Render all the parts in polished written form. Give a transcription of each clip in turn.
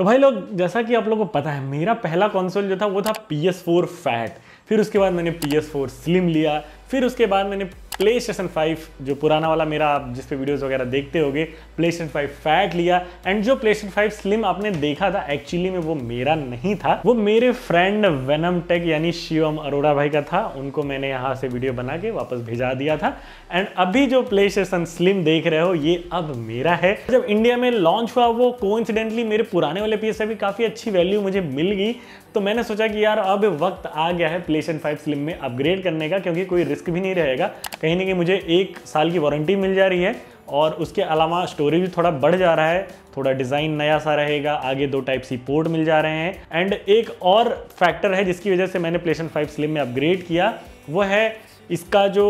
तो भाई लोग, जैसा कि आप लोगों को पता है, मेरा पहला कंसोल जो था वो था PS4 फैट, फिर उसके बाद मैंने PS4 स्लिम लिया, फिर उसके बाद मैंने PlayStation 5 जो पुराना वाला मेरा आप जिस पे वीडियोस वगैरह देखते होगे, PlayStation 5 फैट लिया। एंड जो PlayStation 5 स्लिम आपने देखा था एक्चुअली में वो मेरा नहीं था, वो मेरे फ्रेंड वेनम टेक यानी शिवम अरोड़ा भाई का था। उनको मैंने यहाँ से वीडियो बना के वापस भेजा दिया था। एंड अभी जो PlayStation स्लिम देख रहे हो ये अब मेरा है। जब इंडिया में लॉन्च हुआ वो कोइंसिडेंटली मेरे पुराने वाले PS5 की काफ़ी अच्छी वैल्यू मुझे मिल गई, तो मैंने सोचा कि यार अब वक्त आ गया है PlayStation 5 स्लिम में अपग्रेड करने का, क्योंकि कोई रिस्क भी नहीं रहेगा। कहीं ना कहीं मुझे 1 साल की वारंटी मिल जा रही है और उसके अलावा स्टोरेज भी थोड़ा बढ़ जा रहा है, थोड़ा डिज़ाइन नया सा रहेगा, आगे 2 Type-C पोर्ट मिल जा रहे हैं। एंड एक और फैक्टर है जिसकी वजह से मैंने PlayStation 5 स्लिम में अपग्रेड किया, वो है इसका जो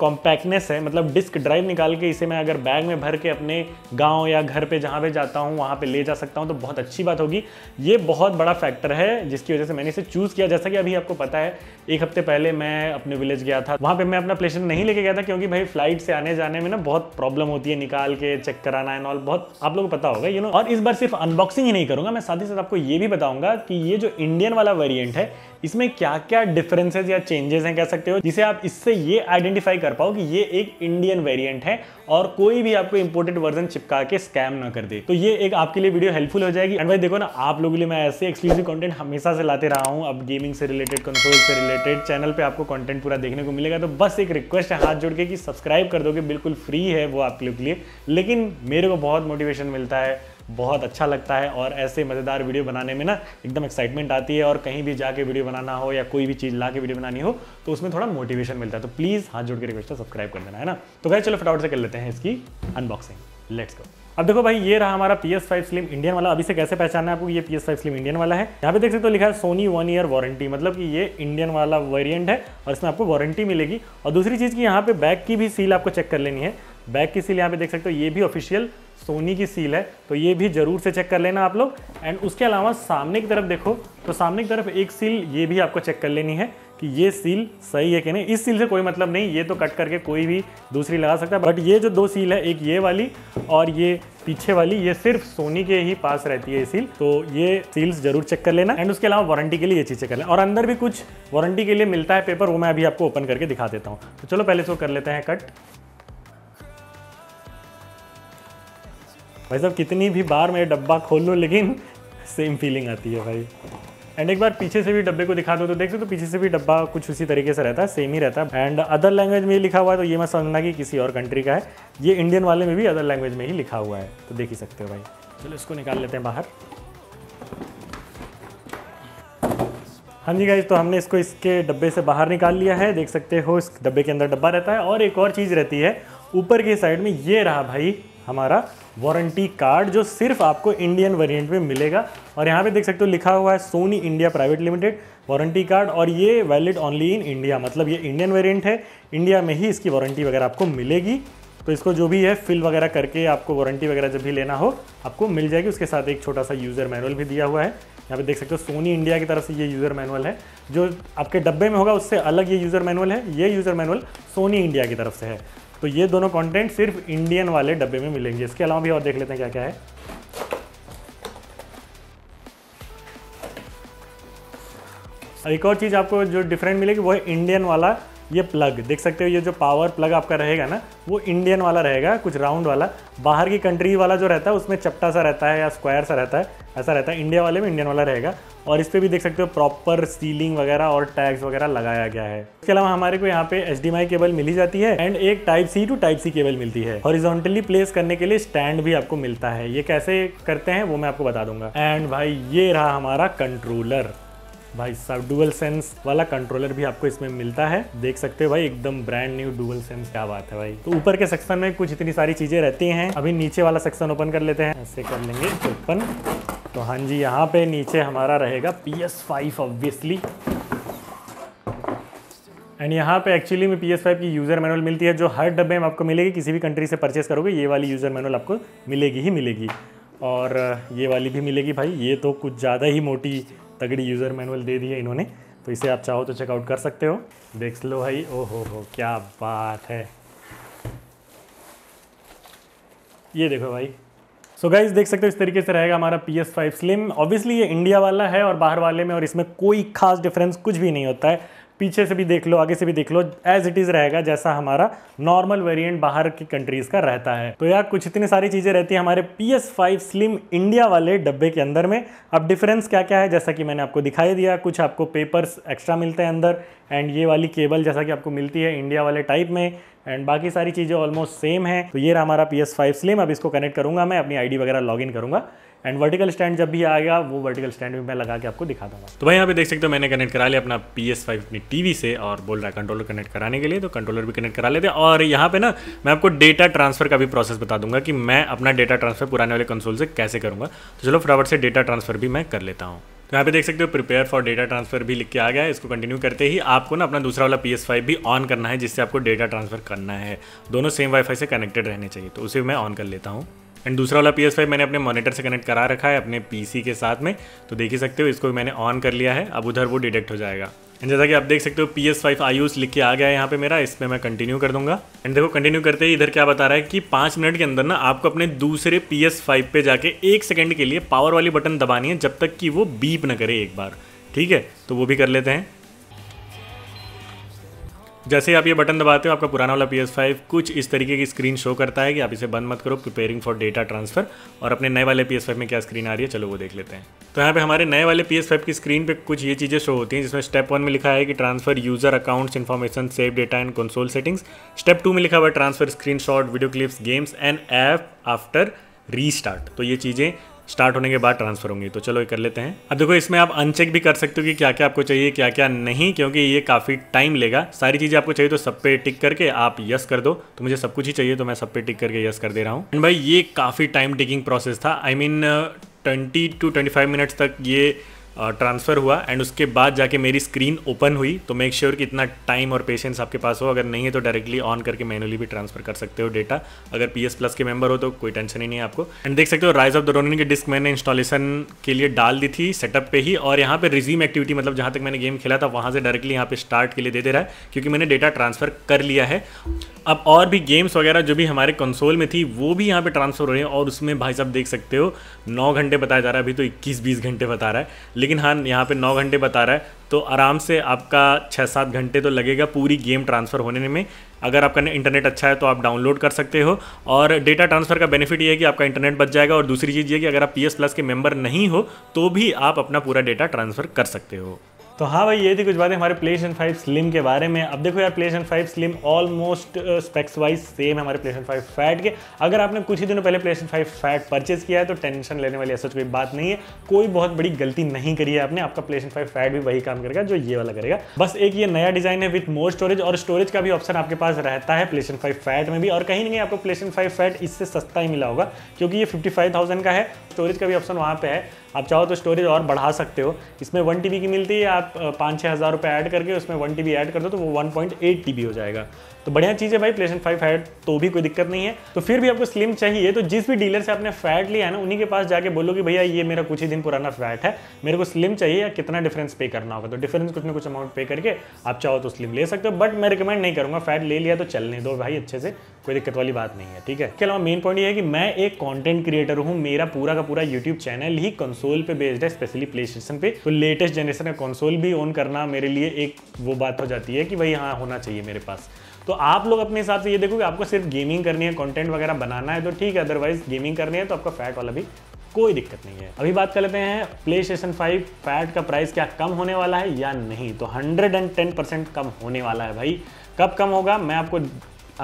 कॉम्पैक्टनेस है। मतलब डिस्क ड्राइव निकाल के इसे मैं अगर बैग में भर के अपने गांव या घर पे जहाँ पे जाता हूँ वहाँ पे ले जा सकता हूँ, तो बहुत अच्छी बात होगी। ये बहुत बड़ा फैक्टर है जिसकी वजह से मैंने इसे चूज़ किया। जैसा कि अभी आपको पता है 1 हफ्ते पहले मैं अपने विलेज गया था, वहाँ पर मैं अपना प्लेशन नहीं लेके गया था क्योंकि भाई फ्लाइट से आने जाने में ना बहुत प्रॉब्लम होती है, निकाल के चेक कराना एंड ऑल, बहुत आप लोगों को पता होगा यू नो। और इस बार सिर्फ अनबॉक्सिंग ही नहीं करूँगा मैं, साथ ही साथ आपको ये भी बताऊँगा कि ये जो इंडियन वाला वेरियंट है इसमें क्या क्या डिफरेंसेज या चेंजेस हैं कह सकते हो, जिसे आप इससे ये आइडेंटिफाई कर पाओ कि ये एक इंडियन वेरिएंट है और कोई भी आपको इंपोर्टेड वर्जन चिपका के स्कैम ना कर दे। तो ये एक आपके लिए वीडियो हेल्पफुल हो जाएगी। एंड भाई देखो ना, आप लोगों के लिए मैं ऐसे एक्सक्लूसिव कंटेंट हमेशा से लाते रहा हूँ। अब गेमिंग से रिलेटेड, कंसोल से रिलेटेड चैनल पे आपको कंटेंट पूरा देखने को मिलेगा। तो बस एक रिक्वेस्ट है हाथ जोड़ के कि सब्सक्राइब कर दोगे, बिल्कुल फ्री है वो आप लोग के लिए, लेकिन मेरे को बहुत मोटिवेशन मिलता है, बहुत अच्छा लगता है और ऐसे मज़ेदार वीडियो बनाने में ना एकदम एक्साइटमेंट आती है। और कहीं भी जाके वीडियो बनाना हो या कोई भी चीज़ ला के वीडियो बनानी हो तो उसमें थोड़ा मोटिवेशन मिलता है। तो प्लीज़ हाथ जोड़ के रिक्वेस्ट है, सब्सक्राइब कर देना, है ना। तो गाइस चलो फटाफट से कर लेते हैं इसकी अनबॉक्सिंग, लेट्स गो। अब देखो भाई, ये रहा हमारा PS5 Slim इंडियन वाला। अभी से कैसे पहचाना है आपको ये PS5 Slim इंडियन वाला है? यहाँ पे देख सकते हो लिखा है सोनी 1 ईयर वारंटी, मतलब कि ये इंडियन वाला वेरिएंट है और इसमें आपको वारंटी मिलेगी। और दूसरी चीज़ कि यहाँ पे बैग की भी सील आपको चेक कर लेनी है। बैग की सील यहाँ पे देख सकते हो, ये भी ऑफिशियल सोनी की सील है, तो ये भी जरूर से चेक कर लेना आप लोग। एंड उसके अलावा सामने की तरफ देखो तो सामने की तरफ एक सील ये भी आपको चेक कर लेनी है कि ये सील सही है कि नहीं। इस सील से कोई मतलब नहीं, ये तो कट करके कोई भी दूसरी लगा सकता है, बट ये जो 2 सील है, एक ये वाली और ये पीछे वाली, ये सिर्फ सोनी के ही पास रहती है ये सील, तो ये सील्स जरूर चेक कर लेना। एंड उसके अलावा वारंटी के लिए ये चीज़ चेक कर लेना। और अंदर भी कुछ वारंटी के लिए मिलता है पेपर, वो मैं अभी आपको ओपन करके दिखा देता हूँ। तो चलो पहले इसको कर लेते हैं कट। भाई साहब कितनी भी बार मैं डब्बा खोल लूँ लेकिन सेम फीलिंग आती है भाई। एंड एक बार पीछे से भी डब्बे को दिखा दो तो देख सकते हो पीछे से भी डब्बा कुछ उसी तरीके से रहता है, सेम ही रहता है। एंड अदर लैंग्वेज में ही लिखा हुआ है, तो ये मत समझना कि किसी और कंट्री का है, ये इंडियन वाले में भी अदर लैंग्वेज में ही लिखा हुआ है, तो देख ही सकते हो भाई। चलो इसको निकाल लेते हैं बाहर। हाँ जी गाइस, तो हमने इसको इसके डब्बे से बाहर निकाल लिया है। देख सकते हो इस डब्बे के अंदर डब्बा रहता है। और एक और चीज़ रहती है ऊपर की साइड में, ये रहा भाई हमारा वारंटी कार्ड जो सिर्फ आपको इंडियन वेरिएंट में मिलेगा। और यहाँ पे देख सकते हो लिखा हुआ है Sony India private limited warranty card, और ये वैलिड ओनली इन इंडिया, मतलब ये इंडियन वेरिएंट है, इंडिया में ही इसकी वारंटी वगैरह आपको मिलेगी। तो इसको जो भी है फिल वगैरह करके आपको वारंटी वगैरह जब भी लेना हो आपको मिल जाएगी। उसके साथ एक छोटा सा यूज़र मैनुअल भी दिया हुआ है। यहाँ पे देख सकते हो सोनी इंडिया की तरफ से ये यूज़र मैनुअल है, जो आपके डब्बे में होगा उससे अलग ये यूज़र मैनुअल है, ये यूज़र मैनुअल सोनी इंडिया की तरफ से है। तो ये दोनों कंटेंट सिर्फ इंडियन वाले डब्बे में मिलेंगे। इसके अलावा भी और देख लेते हैं क्या क्या है। एक और चीज़ आपको जो डिफरेंट मिलेगी वो है इंडियन वाला ये प्लग। देख सकते हो ये जो पावर प्लग आपका रहेगा ना वो इंडियन वाला रहेगा, कुछ राउंड वाला। बाहर की कंट्री वाला जो रहता है उसमें चपटा सा रहता है या स्क्वायर सा रहता है, ऐसा रहता है। इंडिया वाले में इंडियन वाला रहेगा। और इस पर भी देख सकते हो प्रॉपर सीलिंग वगैरह और टैग्स वगैरह लगाया गया है। इसके अलावा हमारे को यहाँ पे HDMI केबल मिली जाती है एंड एक Type-C to Type-C केबल मिलती है। हॉरिजॉन्टली प्लेस करने के लिए स्टैंड भी आपको मिलता है, ये कैसे करते हैं वो मैं आपको बता दूंगा। एंड भाई ये रहा हमारा कंट्रोलर। भाई साहब डुअल सेंस वाला कंट्रोलर भी आपको इसमें मिलता है, देख सकते हो भाई एकदम ब्रांड न्यू डुअल सेंस, क्या बात है भाई। तो ऊपर के सेक्शन में कुछ इतनी सारी चीज़ें रहती हैं। अभी नीचे वाला सेक्शन ओपन कर लेते हैं, ऐसे कर लेंगे ओपन। तो हाँ जी, यहाँ पे नीचे हमारा रहेगा PS5 ऑब्वियसली। एंड यहाँ पे एक्चुअली में PS5 की यूज़र मैनुअल मिलती है जो हर डब्बे में आपको मिलेगी, किसी भी कंट्री से परचेस करोगे ये वाली यूज़र मैनुअल आपको मिलेगी ही मिलेगी। और ये वाली भी मिलेगी भाई, ये तो कुछ ज़्यादा ही मोटी तगड़ी यूज़र मैनुअल दे दी है इन्होंने, तो इसे आप चाहो तो चेकआउट कर सकते हो। देख लो भाई, ओहो हो क्या बात है। ये देखो भाई सो गाइज देख सकते हो इस तरीके से रहेगा हमारा PS5 स्लिम। ऑब्वियसली ये इंडिया वाला है और बाहर वाले में और इसमें कोई खास डिफरेंस कुछ भी नहीं होता है, पीछे से भी देख लो आगे से भी देख लो, एज इट इज़ रहेगा जैसा हमारा नॉर्मल वेरिएंट बाहर की कंट्रीज़ का रहता है। तो यार कुछ इतनी सारी चीज़ें रहती हैं हमारे PS5 स्लिम इंडिया वाले डब्बे के अंदर में। अब डिफरेंस क्या क्या है जैसा कि मैंने आपको दिखाई दिया, कुछ आपको पेपर्स एक्स्ट्रा मिलते हैं अंदर, एंड ये वाली केबल जैसा कि आपको मिलती है इंडिया वाले टाइप में, एंड बाकी सारी चीज़ें ऑलमोस्ट सेम है। तो ये रहा हमारा PS5 स्लिम। अब इसको कनेक्ट करूँगा मैं, अपनी आईडी वगैरह लॉगिन करूँगा, एंड वर्टिकल स्टैंड जब भी आएगा वो वर्टिकल स्टैंड भी मैं लगा के आपको दिखा दूंगा। तो भाई यहाँ पे देख सकते हो मैंने कनेक्ट करा लिया अपना PS5 अपनी टीवी से, और बोल रहा है कंट्रोलर कनेक्ट कराने के लिए, तो कंट्रोलर भी कनेक्ट करा लेते हैं। और यहाँ पे ना मैं आपको डेटा ट्रांसफर का भी प्रोसेस बता दूंगा कि मैं अपना डेटा ट्रांसफर पुराने वाले कंसोल से कैसे करूँगा। तो चलो फटाफट से डेटा ट्रांसफर भी मैं कर लेता हूँ। तो यहाँ पे देख सकते हो प्रिपेयर फॉर डेटा ट्रांसफर भी लिख के आ गया है। इसको कंटिन्यू करते ही आपको ना अपना दूसरा वाला PS5 भी ऑन करना है जिससे आपको डेटा ट्रांसफर करना है, दोनों सेम वाईफाई से कनेक्टेड रहने चाहिए। तो उसे मैं ऑन कर लेता हूँ। एंड दूसरा वाला PS5 मैंने अपने मॉनिटर से कनेक्ट करा रखा है अपने PC के साथ में, तो देख ही सकते हो इसको मैंने ऑन कर लिया है, अब उधर वो डिटेक्ट हो जाएगा। एंड जैसा कि आप देख सकते हो PS5 आईयूज लिख के आ गया है यहाँ पे मेरा, इसमें मैं कंटिन्यू कर दूंगा। एंड देखो कंटिन्यू करते ही इधर क्या बता रहा है कि 5 मिनट के अंदर ना आपको अपने दूसरे PS5 पे जाके 1 सेकेंड के लिए पावर वाली बटन दबानी है जब तक कि वो बीप ना करे एक बार, ठीक है। तो वो भी कर लेते हैं। जैसे ही आप ये बटन दबाते हो आपका पुराना वाला PS5 कुछ इस तरीके की स्क्रीन शो करता है कि आप इसे बंद मत करो, प्रिपेयरिंग फॉर डेटा ट्रांसफर। और अपने नए वाले PS5 में क्या स्क्रीन आ रही है चलो वो देख लेते हैं। तो यहाँ पे हमारे नए वाले PS5 की स्क्रीन पे कुछ ये चीज़ें शो होती हैं, जिसमें स्टेप 1 में लिखा है कि transfer user accounts information save data and console settings. Step 2 में लिखा हुआ है transfer screen shot video clips games and app after restart. तो ये चीज़ें स्टार्ट होने के बाद ट्रांसफर होंगी। तो चलो ये कर लेते हैं। अब देखो इसमें आप अनचेक भी कर सकते हो कि क्या क्या आपको चाहिए क्या क्या नहीं, क्योंकि ये काफ़ी टाइम लेगा। सारी चीज़ें आपको चाहिए तो सब पे टिक करके आप यस कर दो। तो मुझे सब कुछ ही चाहिए तो मैं सब पे टिक करके यस कर दे रहा हूँ। एंड भाई ये काफ़ी टाइम टेकिंग प्रोसेस था, आई मीन 20 to 25 मिनट्स तक ये ट्रांसफ़र हुआ, एंड उसके बाद जाके मेरी स्क्रीन ओपन हुई। तो मेक श्योर कि इतना टाइम और पेशेंस आपके पास हो, अगर नहीं है तो डायरेक्टली ऑन करके मैनुअली भी ट्रांसफर कर सकते हो डेटा। अगर PS प्लस के मेंबर हो तो कोई टेंशन ही नहीं है आपको। एंड देख सकते हो राइज ऑफ द रोनिन की डिस्क मैंने इंस्टॉलेशन के लिए डाल दी थी सेटअप पे ही, और यहाँ पे रिज्यूम एक्टिविटी मतलब जहाँ तक मैंने गेम खेला था वहाँ से डायरेक्टली यहाँ पे स्टार्ट के लिए दे रहा है क्योंकि मैंने डेटा ट्रांसफ़र कर लिया है। अब और भी गेम्स वगैरह जो भी हमारे कंसोल में थी वो भी यहाँ पे ट्रांसफ़र हो रही है, और उसमें भाई साहब देख सकते हो 9 घंटे बताया जा रहा है, अभी तो 21-20 घंटे बता रहा है, लेकिन हाँ यहाँ पे 9 घंटे बता रहा है। तो आराम से आपका 6-7 घंटे तो लगेगा पूरी गेम ट्रांसफ़र होने में। अगर आपका इंटरनेट अच्छा है तो आप डाउनलोड कर सकते हो। और डेटा ट्रांसफ़र का बेनिफिट ये है कि आपका इंटरनेट बच जाएगा, और दूसरी चीज़ ये कि अगर आप PS प्लस के मेम्बर नहीं हो तो भी आप अपना पूरा डेटा ट्रांसफ़र कर सकते हो। तो हाँ भाई ये थी कुछ बातें हमारे PlayStation 5 स्लिम के बारे में। अब देखो यार PlayStation 5 slim almost specs wise same है हमारे PlayStation 5 फैट के। अगर आपने कुछ ही दिनों पहले PlayStation 5 फैट परचेज किया है तो टेंशन लेने वाली ऐसा कोई बात नहीं है, कोई बहुत बड़ी गलती नहीं करी है आपने। आपका PlayStation 5 फैट भी वही काम करेगा जो ये वाला करेगा, बस एक ये नया डिज़ाइन है विथ मोर स्टोरेज, और स्टोरेज का भी ऑप्शन आपके पास रहता है PlayStation 5 फैट में भी। और कहीं नहीं आपको PlayStation 5 फैट इससे सस्ता ही मिला होगा क्योंकि ये 55,000 का है, स्टोरेज का भी ऑप्शन वहाँ पर है। आप चाहो तो स्टोरेज और बढ़ा सकते हो। इसमें 1 TB की मिलती है, आप 5-6 हज़ार रुपये ऐड करके उसमें 1 TB ऐड कर दो तो वो 1.8 TB हो जाएगा। तो बढ़िया चीज़ है भाई PlayStation 5 फैट, तो भी कोई दिक्कत नहीं है। तो फिर भी आपको स्लिम चाहिए तो जिस भी डीलर से आपने फैट लिया है ना उन्हीं के पास जाके बोलो कि भैया ये मेरा कुछ ही दिन पुराना फैट है, मेरे को स्लिम चाहिए, या कितना डिफरेंस पे करना होगा। तो डिफरेंस कुछ ना कुछ अमाउंट पे करके आप चाहो तो स्लिम ले सकते हो, बट मैं रिकमेंड नहीं करूँगा। फैट ले लिया तो चलने दो भाई अच्छे से, कोई दिक्कत वाली बात नहीं है, ठीक है। इसके अलावा मेन पॉइंट ये है कि मैं एक कॉन्टेंट क्रिएटर हूँ, मेरा पूरा का पूरा यूट्यूब चैनल ही कंसोल पे बेस्ड है, स्पेशली PlayStation पे। तो लेटेस्ट जनरेशन का कंसोल भी ऑन करना मेरे लिए एक वो बात हो जाती है कि भाई हाँ होना चाहिए मेरे पास। तो आप लोग अपने हिसाब से ये देखो कि आपको सिर्फ गेमिंग करनी है, कंटेंट वगैरह बनाना है तो ठीक है, अदरवाइज गेमिंग करनी है तो आपका फैट वाला भी कोई दिक्कत नहीं है। अभी बात कर लेते हैं PlayStation 5 फैट का प्राइस क्या कम होने वाला है या नहीं। तो 110% कम होने वाला है भाई। कब कम होगा मैं आपको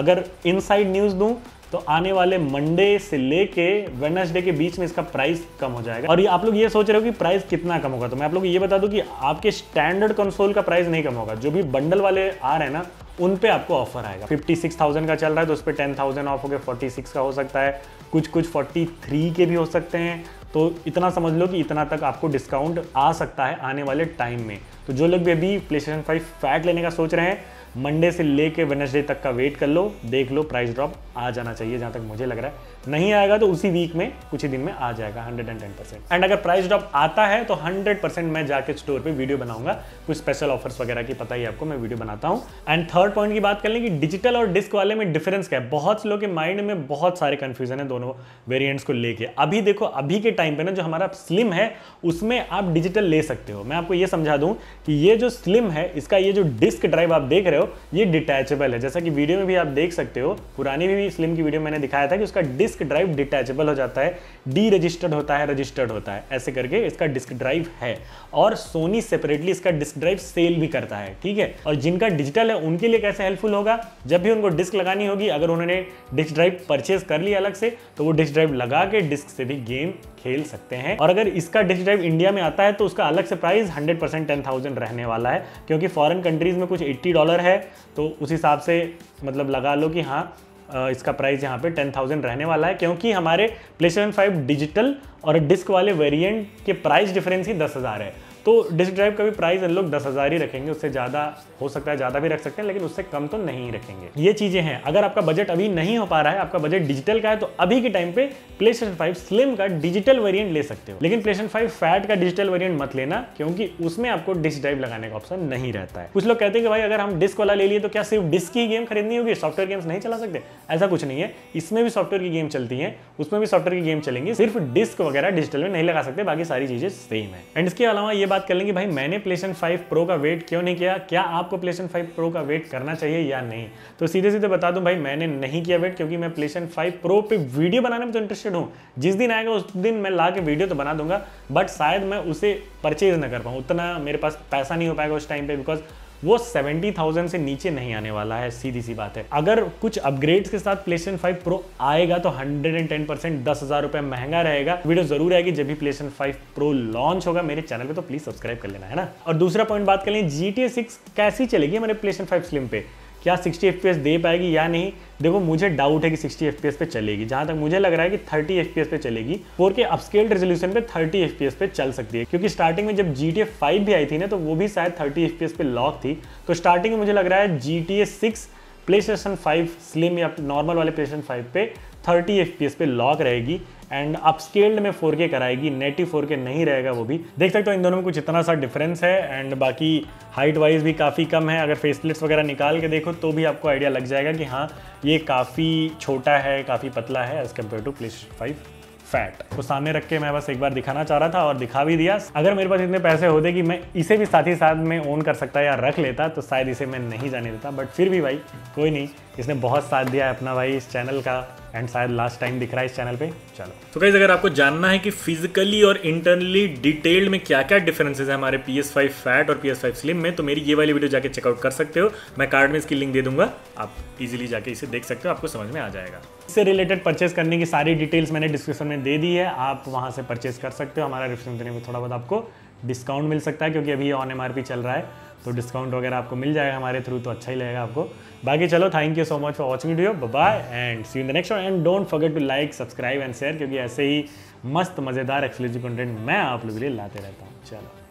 अगर इनसाइड न्यूज़ दूँ तो आने वाले मंडे से लेके वेडनेसडे के बीच में इसका प्राइस कम हो जाएगा। और ये आप लोग ये सोच रहे हो कि प्राइस कितना कम होगा, तो मैं आप लोग ये बता दूं कि आपके स्टैंडर्ड कंसोल का प्राइस नहीं कम होगा, जो भी बंडल वाले आ रहे हैं ना उन पे आपको ऑफर आएगा। 56,000 का चल रहा है तो उस पर 10,000 ऑफ हो गया, 46 का हो सकता है, कुछ 43 के भी हो सकते हैं। तो इतना समझ लो कि इतना तक आपको डिस्काउंट आ सकता है आने वाले टाइम में। तो जो लोग भी अभी PlayStation 5 फैट लेने का सोच रहे हैं मंडे से लेके वेडनेसडे तक का वेट कर लो, देख लो प्राइस ड्रॉप आ जाना चाहिए जहाँ तक मुझे लग रहा है। नहीं आएगा तो उसी वीक में कुछ ही दिन में आ जाएगा 110%। एंड अगर प्राइस ड्रॉप आता है तो 100% मैं जाके स्टोर पे वीडियो बनाऊंगा, कुछ स्पेशल ऑफर्स वगैरह की पता ही आपको मैं वीडियो बनाता हूँ। एंड थर्ड पॉइंट की बात कर लें कि डिजिटल और डिस्क वाले में डिफरेंस क्या है। बहुत से लोग के माइंड में बहुत सारे कन्फ्यूजन है दोनों वेरियंट्स को लेके। अभी देखो अभी के टाइम पे ना जो हमारा स्लिम है उसमें आप डिजिटल ले सकते हो। मैं आपको ये समझा दूं कि ये जो स्लिम है इसका ये जो डिस्क ड्राइव आप देख रहे हो ये डिटैचेबल है, जैसा कि वीडियो में भी आप देख सकते हो। पुरानी भी स्लिम की वीडियो मैंने दिखाया था कि उसका डिस्क ड्राइव डिटैचेबल हो जाता है, डी रजिस्टर्ड होता है, रजिस्टर्ड होता है, ऐसे करके इसका डिस्क ड्राइव है। और सोनी सेपरेटली इसका डिस्क ड्राइव सेल भी करता है, ठीक है। और जिनका डिजिटल है उनके लिए कैसे हेल्पफुल होगा, जब भी उनको डिस्क लगानी होगी, अगर उन्होंने डिस्क ड्राइव परचेज कर लिया अलग से तो वो डिस्क ड्राइव लगा के डिस्क से भी गेम खेल सकते हैं। और अगर इसका डिस्क ड्राइव इंडिया में आता है तो उसका अलग से प्राइस 100% 10,000 रहने वाला है, क्योंकि फॉरेन कंट्रीज में कुछ $80 है, तो उस हिसाब से मतलब लगा लो कि हाँ इसका प्राइस यहाँ पे 10,000 रहने वाला है, क्योंकि हमारे प्लेस्टेशन 5 डिजिटल और डिस्क वाले वेरिएंट के प्राइस डिफरेंस ही 10,000 है। तो डिस्क ड्राइव का भी प्राइस इन लोग 10,000 ही रखेंगे, उससे ज़्यादा हो सकता है, ज़्यादा भी रख सकते हैं लेकिन उससे कम तो नहीं रखेंगे। ये चीज़ें हैं। अगर आपका बजट अभी नहीं हो पा रहा है, आपका बजट डिजिटल का है, तो अभी के टाइम पे प्लेस्टेशन 5 स्लिम का डिजिटल वेरिएंट ले सकते हो, लेकिन प्लेस्टेशन 5 फैट का डिजिटल वेरिएंट मत लेना, क्योंकि उसमें आपको डिस्क ड्राइव लगाने का ऑप्शन नहीं रहता है। कुछ लोग कहते हैं कि भाई अगर हम डिस्क वाला ले लिए तो क्या सिर्फ डिस्क की गेम खरीदनी होगी, सॉफ्टवेयर गेम्स नहीं चला सकते? ऐसा कुछ नहीं है, इसमें भी सॉफ्टवेयर की गेम चलती है, उसमें भी सॉफ्टवेयर की गेम चलेंगी, सिर्फ डिस्क वगैरह डिजिटल में नहीं लगा सकते, बाकी सारी चीज़ें सेम है। एंड इसके अलावा ये बात कर लेंगे भाई मैंने प्लेस्टेशन 5 प्रो का वेट क्यों नहीं किया, क्या आपको प्लेस्टेशन 5 प्रो का वेट करना चाहिए या नहीं? तो सीधे सीधे बता दूं भाई मैंने नहीं किया वेट, क्योंकि मैं प्लेस्टेशन 5 प्रो पे वीडियो बनाने में तो इंटरेस्टेड हूँ, जिस दिन आएगा उस दिन मैं ला के वीडियो तो बना दूंगा, बट शायद मैं उसे परचेज ना कर पाऊँ, उतना मेरे पास पैसा नहीं हो पाएगा उस टाइम पे, बिकॉज वो 70,000 से नीचे नहीं आने वाला है, सीधी सी बात है। अगर कुछ अपग्रेड्स के साथ प्लेस्टेशन 5 प्रो आएगा तो 110% 10,000 रुपये महंगा रहेगा। वीडियो जरूर आएगी जब भी प्लेस्टेशन 5 प्रो लॉन्च होगा मेरे चैनल पे, तो प्लीज सब्सक्राइब कर लेना, है ना। और दूसरा पॉइंट बात कर लें GTA 6 कैसी चलेगी हमारे प्लेस्टेशन 5 स्लिम पे, क्या 60 FPS दे पाएगी या नहीं? देखो मुझे डाउट है कि 60 FPS पे चलेगी, जहाँ तक मुझे लग रहा है कि 30 FPS पे चलेगी। 4K अपस्केल्ड रेजोल्यूशन पे 30 FPS पे चल सकती है, क्योंकि स्टार्टिंग में जब GTA 5 भी आई थी ना तो वो भी शायद 30 FPS पे लॉक थी, तो स्टार्टिंग में मुझे लग रहा है GTA 6 प्लेस्टेशन 5 स्लिम या नॉर्मल वाले प्लेस्टेशन 5 पे 30 FPS पे लॉक रहेगी। एंड अपस्केल्ड में 4K कराएगी, नेटिव 4K नहीं रहेगा, वो भी देख सकते हो। इन दोनों में कुछ इतना सा डिफरेंस है। एंड बाकी हाइट वाइज भी काफ़ी कम है, अगर फेसलिफ्ट वगैरह निकाल के देखो तो भी आपको आइडिया लग जाएगा कि हाँ ये काफ़ी छोटा है, काफ़ी पतला है as compare to PlayStation 5 fat. तो सामने रख के मैं बस एक बार दिखाना चाह रहा था और दिखा भी दिया। अगर मेरे पास इतने पैसे होते कि मैं इसे भी साथ ही साथ में ओन कर सकता या रख लेता तो शायद इसे मैं नहीं जाने देता, बट फिर भी भाई कोई नहीं, इसने बहुत साथ दिया है अपना भाई इस चैनल का, एंड शायद लास्ट टाइम दिख रहा है इस चैनल पे। चलो तो गाइस अगर आपको जानना है कि फिजिकली और इंटरनली डिटेल्ड में क्या क्या डिफरेंसेस है हमारे PS5 फैट और PS5 स्लिम में, तो मेरी ये वाली वीडियो जाके चेकआउट कर सकते हो, मैं कार्ड में इसकी लिंक दे दूंगा, आप इजीली जाके इसे देख सकते हो, आपको समझ में आ जाएगा। इससे रिलेटेड परचेस करने की सारी डिटेल्स मैंने डिस्क्रिप्शन में दे दी है, आप वहाँ से परचेस कर सकते हो। हमारा रिफ्रेंस देने में थोड़ा बहुत आपको डिस्काउंट मिल सकता है, क्योंकि अभी ऑन MRP चल रहा है, तो डिस्काउंट वगैरह आपको मिल जाएगा हमारे थ्रू, तो अच्छा ही लगेगा आपको। बाकी चलो thank you so much for watching video, bye and see you in the next one, and don't forget to like subscribe and share, क्योंकि ऐसे ही मस्त मज़ेदार एक्सक्लूसिव कंटेंट मैं आप लोगों के लिए लाते रहता हूँ। चलो।